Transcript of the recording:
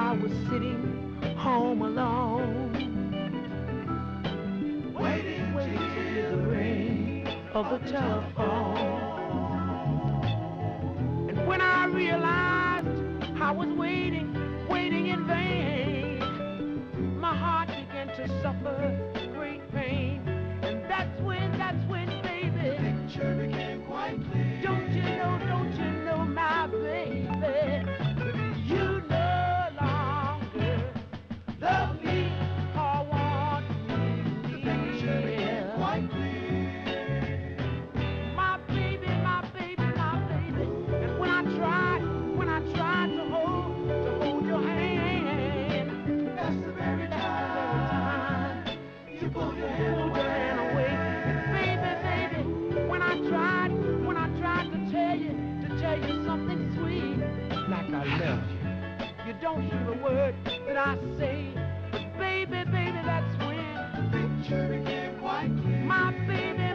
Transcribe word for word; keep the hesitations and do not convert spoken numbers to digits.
I was sitting home alone, waiting, waiting to hear the ring of the telephone. And when I realized I was waiting, waiting in vain, my heart began to suffer great pain. And that's when, that's when, baby, the picture became quite clear. Don't you know, don't you know, my baby, don't hear a word that I say, but baby, baby, that's when the picture became quite clear. My baby.